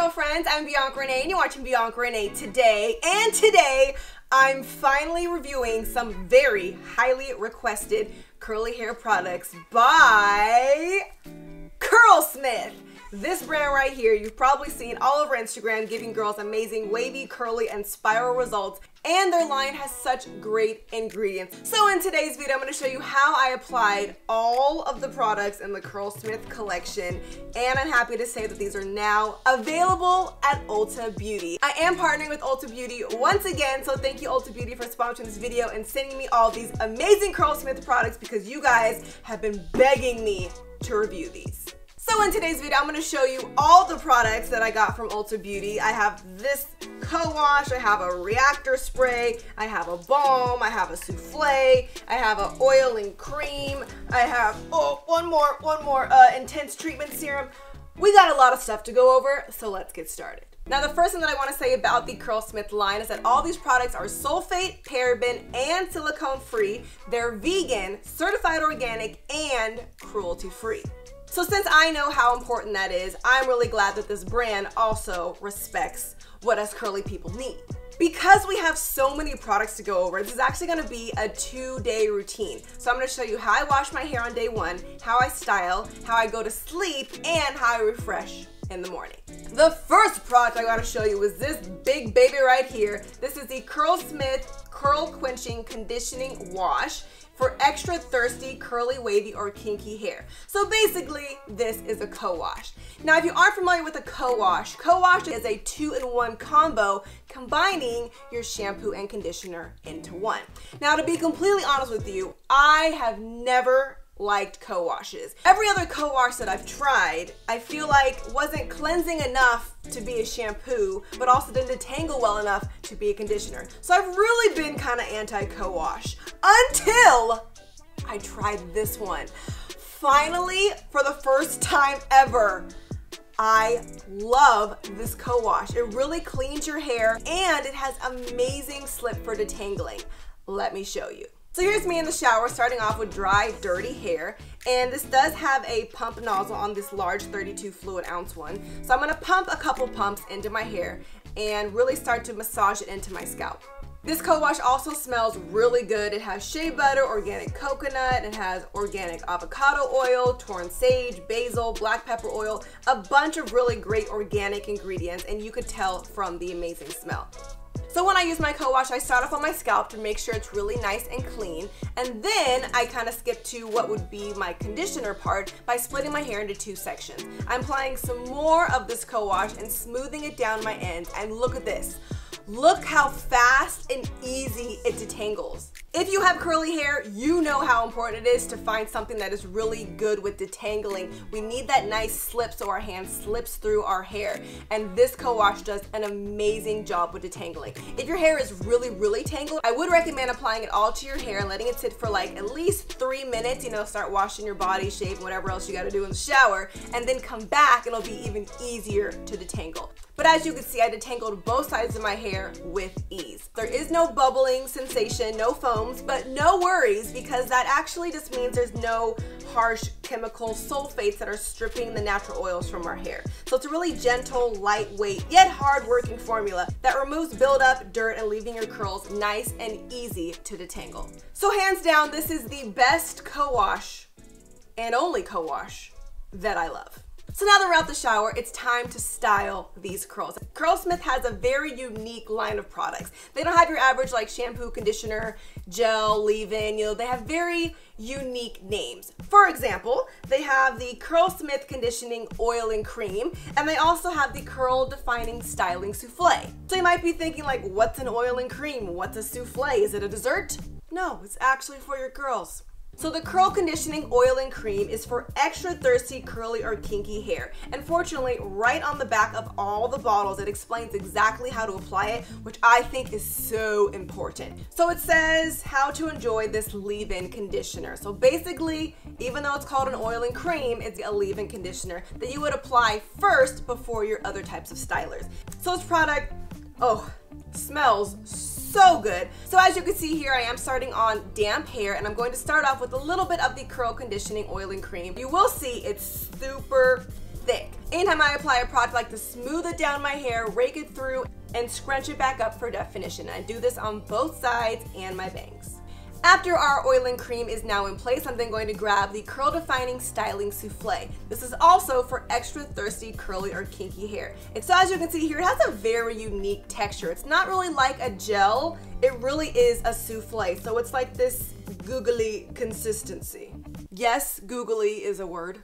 curl friends, I'm Bianca Renee and you're watching Bianca Renee Today, and today I'm finally reviewing some very highly requested curly hair products by CurlSmith. This brand right here, you've probably seen all over Instagram giving girls amazing wavy, curly, and spiral results, and their line has such great ingredients. So in today's video, I'm going to show you how I applied all of the products in the CurlSmith collection, and I'm happy to say that these are now available at Ulta Beauty. I am partnering with Ulta Beauty once again, so thank you Ulta Beauty for sponsoring this video and sending me all these amazing CurlSmith products because you guys have been begging me to review these. So in today's video, I'm going to show you all the products that I got from Ulta Beauty. I have this co-wash, I have a reactor spray, I have a balm, I have a souffle, I have an oil and cream, I have, oh, one more intense treatment serum. We got a lot of stuff to go over, so let's get started. Now, the first thing that I want to say about the CurlSmith line is that all these products are sulfate, paraben, and silicone-free. They're vegan, certified organic, and cruelty-free. So since I know how important that is, I'm really glad that this brand also respects what us curly people need. Because we have so many products to go over, this is actually gonna be a two-day routine. So I'm gonna show you how I wash my hair on day one, how I style, how I go to sleep, and how I refresh in the morning. The first product I gotta show you is this big baby right here. This is the CurlSmith Curl Quenching Conditioning Wash for extra thirsty, curly, wavy, or kinky hair. So basically, this is a co-wash. Now, if you aren't familiar with a co-wash is a two-in-one combo combining your shampoo and conditioner into one. Now, to be completely honest with you, I have never liked co-washes. Every other co-wash that I've tried, I feel like wasn't cleansing enough to be a shampoo, but also didn't detangle well enough to be a conditioner. So I've really been kind of anti-co-wash until I tried this one. Finally, for the first time ever, I love this co-wash. It really cleans your hair and it has amazing slip for detangling. Let me show you. So here's me in the shower, starting off with dry, dirty hair. And this does have a pump nozzle on this large 32 fluid ounce one. So I'm gonna pump a couple pumps into my hair and really start to massage it into my scalp. This co-wash also smells really good. It has shea butter, organic coconut, it has organic avocado oil, torn sage, basil, black pepper oil, a bunch of really great organic ingredients, and you could tell from the amazing smell. So when I use my co-wash, I start off on my scalp to make sure it's really nice and clean, and then I kind of skip to what would be my conditioner part by splitting my hair into two sections. I'm applying some more of this co-wash and smoothing it down my ends, and look at this. Look how fast and easy it detangles. If you have curly hair, you know how important it is to find something that is really good with detangling. We need that nice slip so our hand slips through our hair. And this co-wash does an amazing job with detangling. If your hair is really, really tangled, I would recommend applying it all to your hair and letting it sit for like at least 3 minutes, you know, start washing your body, shaving, whatever else you gotta do in the shower, and then come back and it'll be even easier to detangle. But as you can see, I detangled both sides of my hair with ease. There is no bubbling sensation, no foams, but no worries, because that actually just means there's no harsh chemical sulfates that are stripping the natural oils from our hair. So it's a really gentle, lightweight, yet hard-working formula that removes buildup, dirt, and leaving your curls nice and easy to detangle. So hands down, this is the best co-wash and only co-wash that I love. So now that we're out the shower, it's time to style these curls. CurlSmith has a very unique line of products. They don't have your average like shampoo, conditioner, gel, leave-in, you know, they have very unique names. For example, they have the CurlSmith Conditioning Oil and Cream, and they also have the Curl Defining Styling Souffle. So you might be thinking like, what's an oil and cream? What's a souffle? Is it a dessert? No, it's actually for your curls. So the Curl Conditioning Oil and Cream is for extra thirsty, curly, or kinky hair. And fortunately, right on the back of all the bottles, it explains exactly how to apply it, which I think is so important. So it says how to enjoy this leave-in conditioner. So basically, even though it's called an oil and cream, it's a leave-in conditioner that you would apply first before your other types of stylers. So this product, oh, smells so good. So as you can see here, I am starting on damp hair, and I'm going to start off with a little bit of the Curl Conditioning Oil and Cream. You will see it's super thick. Anytime I apply a product, I like to smooth it down my hair, rake it through, and scrunch it back up for definition. I do this on both sides and my bangs. After our oil and cream is now in place, I'm then going to grab the Curl Defining Styling Souffle. This is also for extra thirsty, curly, or kinky hair. And so as you can see here, it has a very unique texture. It's not really like a gel, it really is a souffle. So it's like this googly consistency. Yes, googly is a word.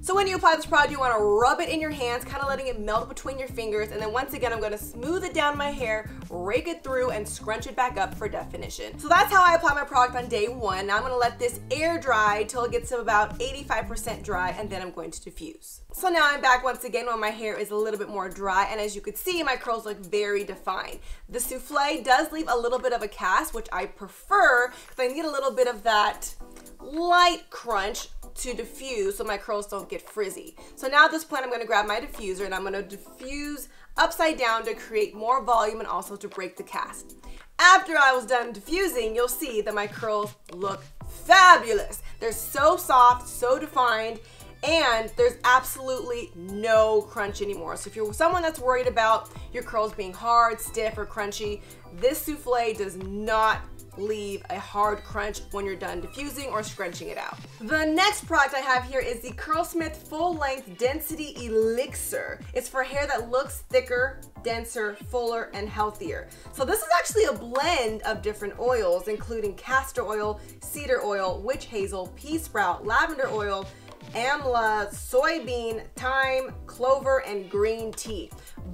So when you apply this product, you want to rub it in your hands, kind of letting it melt between your fingers, and then once again I'm going to smooth it down my hair, rake it through, and scrunch it back up for definition. So that's how I apply my product on day one. Now I'm going to let this air dry till it gets to about 85% dry, and then I'm going to diffuse. So now I'm back once again when my hair is a little bit more dry, and as you can see, my curls look very defined. The souffle does leave a little bit of a cast, which I prefer, because I need a little bit of that light crunch to diffuse so my curls don't get frizzy. So now at this point I'm going to grab my diffuser and I'm going to diffuse upside down to create more volume and also to break the cast. After I was done diffusing, you'll see that my curls look fabulous. They're so soft, so defined, and there's absolutely no crunch anymore. So if you're someone that's worried about your curls being hard, stiff, or crunchy, this souffle does not leave a hard crunch when you're done diffusing or scrunching it out. The next product I have here is the CurlSmith Full Length Density Elixir. It's for hair that looks thicker, denser, fuller, and healthier. So this is actually a blend of different oils, including castor oil, cedar oil, witch hazel, pea sprout, lavender oil, amla, soybean, thyme, clover, and green tea.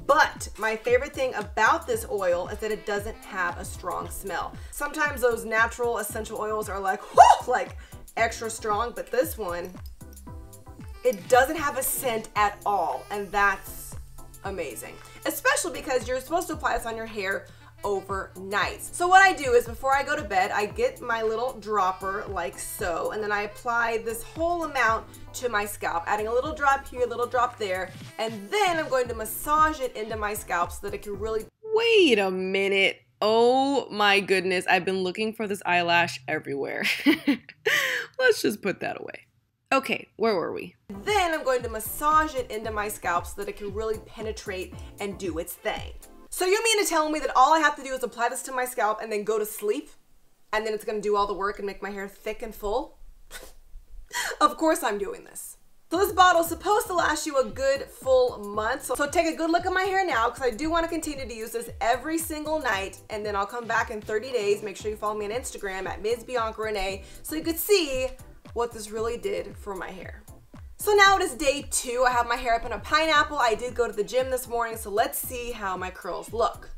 But my favorite thing about this oil is that it doesn't have a strong smell. Sometimes those natural essential oils are like, whoo, like extra strong, but this one, it doesn't have a scent at all, and that's amazing. Especially because you're supposed to apply this on your hair overnight. So what I do is before I go to bed, I get my little dropper like so, and then I apply this whole amount to my scalp, adding a little drop here, a little drop there, and then I'm going to massage it into my scalp so that it can really... Wait a minute. Oh my goodness. I've been looking for this eyelash everywhere. Let's just put that away. Okay, where were we? Then I'm going to massage it into my scalp so that it can really penetrate and do its thing. So you mean to tell me that all I have to do is apply this to my scalp and then go to sleep, and then it's going to do all the work and make my hair thick and full? Of course I'm doing this. So this bottle is supposed to last you a good full month. So take a good look at my hair now, because I do want to continue to use this every single night, and then I'll come back in 30 days. Make sure you follow me on Instagram at Ms. Bianca Renee so you could see what this really did for my hair. So now it is day two. I have my hair up in a pineapple. I did go to the gym this morning, so let's see how my curls look.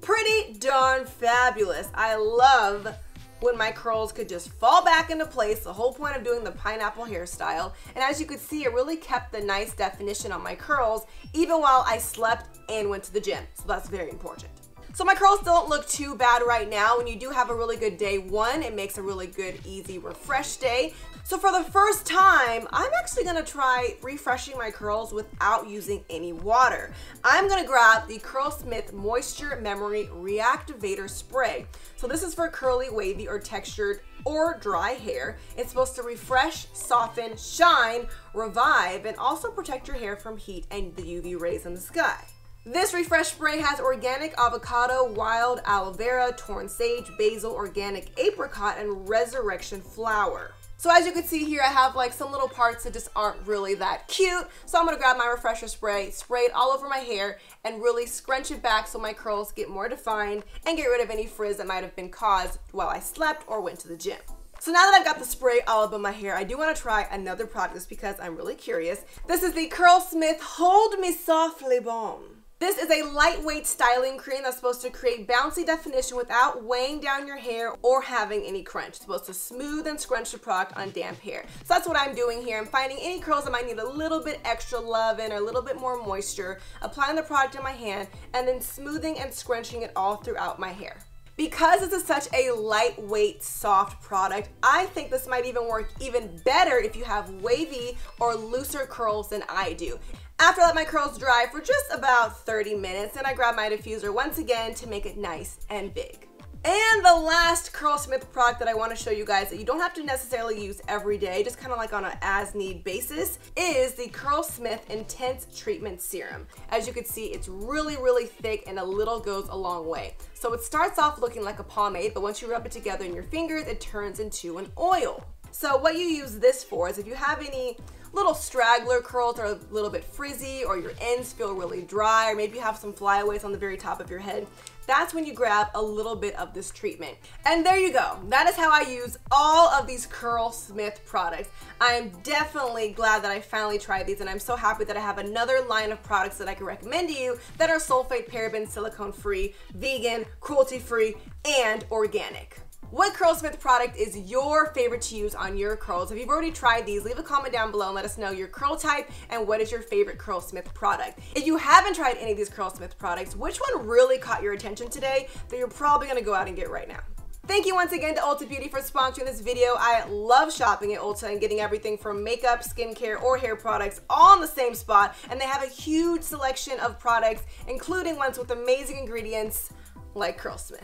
Pretty darn fabulous. I love when my curls could just fall back into place, the whole point of doing the pineapple hairstyle. And as you could see, it really kept the nice definition on my curls, even while I slept and went to the gym. So that's very important. So my curls don't look too bad right now. When you do have a really good day one, it makes a really good, easy, refresh day. So for the first time, I'm actually gonna try refreshing my curls without using any water. I'm gonna grab the CurlSmith Moisture Memory Reactivator Spray. So this is for curly, wavy, or textured or dry hair. It's supposed to refresh, soften, shine, revive, and also protect your hair from heat and the UV rays in the sky. This refresh spray has organic avocado, wild aloe vera, torn sage, basil, organic apricot, and resurrection flower. So as you can see here, I have like some little parts that just aren't really that cute. So I'm gonna grab my refresher spray, spray it all over my hair, and really scrunch it back so my curls get more defined and get rid of any frizz that might have been caused while I slept or went to the gym. So now that I've got the spray all up in my hair, I do want to try another product just because I'm really curious. This is the CurlSmith Hold Me Softly Balm. This is a lightweight styling cream that's supposed to create bouncy definition without weighing down your hair or having any crunch. It's supposed to smooth and scrunch the product on damp hair. So that's what I'm doing here. I'm finding any curls that might need a little bit extra love in or a little bit more moisture, applying the product in my hand, and then smoothing and scrunching it all throughout my hair. Because this is such a lightweight, soft product, I think this might even work even better if you have wavy or looser curls than I do. After I let my curls dry for just about 30 minutes, then I grab my diffuser once again to make it nice and big. And the last CurlSmith product that I want to show you guys that you don't have to necessarily use every day, just kind of like on an as-need basis, is the CurlSmith Intense Treatment Serum. As you can see, it's really, really thick and a little goes a long way. So it starts off looking like a pomade, but once you rub it together in your fingers, it turns into an oil. So what you use this for is if you have any little straggler curls are a little bit frizzy, or your ends feel really dry, or maybe you have some flyaways on the very top of your head, that's when you grab a little bit of this treatment. And there you go. That is how I use all of these CurlSmith products. I am definitely glad that I finally tried these, and I'm so happy that I have another line of products that I can recommend to you that are sulfate, paraben, silicone-free, vegan, cruelty-free, and organic. What CurlSmith product is your favorite to use on your curls? If you've already tried these, leave a comment down below and let us know your curl type and what is your favorite CurlSmith product. If you haven't tried any of these CurlSmith products, which one really caught your attention today that you're probably gonna go out and get right now? Thank you once again to Ulta Beauty for sponsoring this video. I love shopping at Ulta and getting everything from makeup, skincare, or hair products all in the same spot, and they have a huge selection of products, including ones with amazing ingredients like CurlSmith.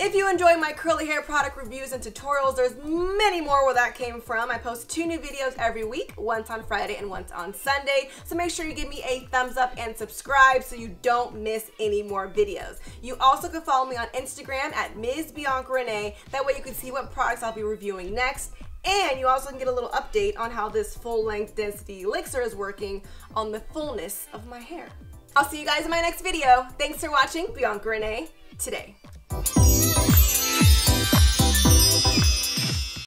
If you enjoy my curly hair product reviews and tutorials, there's many more where that came from. I post 2 new videos every week, once on Friday and once on Sunday. So make sure you give me a thumbs up and subscribe so you don't miss any more videos. You also can follow me on Instagram at Ms. Bianca Renee. That way you can see what products I'll be reviewing next. And you also can get a little update on how this full length density elixir is working on the fullness of my hair. I'll see you guys in my next video. Thanks for watching Bianca Renee Today.